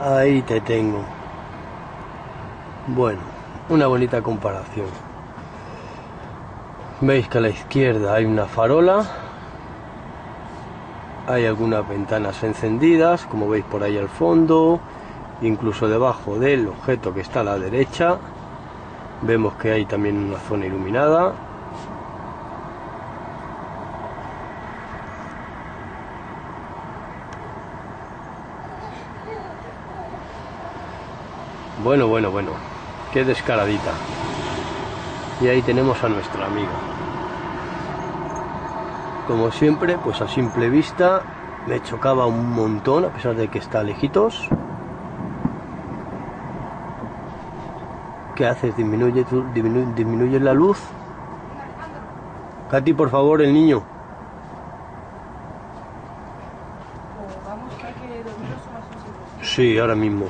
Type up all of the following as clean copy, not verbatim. Ahí te tengo. Bueno, una bonita comparación. Veis que a la izquierda hay una farola, hay algunas ventanas encendidas, como veis por ahí al fondo, incluso debajo del objeto que está a la derecha, vemos que hay también una zona iluminada. Bueno, qué descaradita. Y ahí tenemos a nuestra amiga. Como siempre, pues a simple vista me chocaba un montón, a pesar de que está lejitos. ¿Qué haces? ¿Disminuye la luz? Katy, por favor, el niño. Sí, ahora mismo.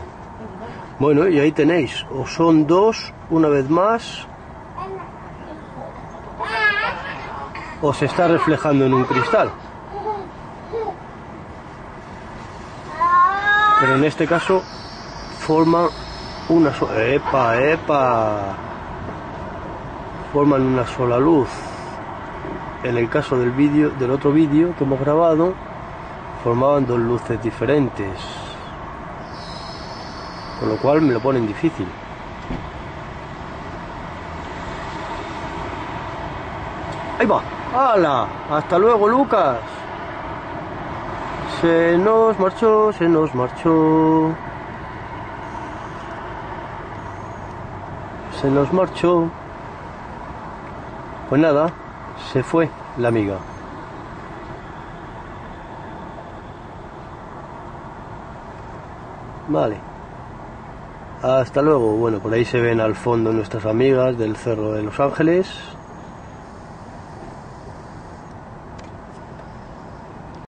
Bueno, y ahí tenéis, o son dos, una vez más, o se está reflejando en un cristal. Pero en este caso forman una sola... ¡Epa! Forman una sola luz. En el caso del vídeo, del otro vídeo que hemos grabado, formaban dos luces diferentes. Con lo cual me lo ponen difícil. ¡Ahí va! ¡Hala! ¡Hasta luego, Lucas! Se nos marchó, se nos marchó. Se nos marchó. Pues nada, se fue la amiga. Vale. Hasta luego. Bueno, por ahí se ven al fondo nuestras amigas del Cerro de Los Ángeles.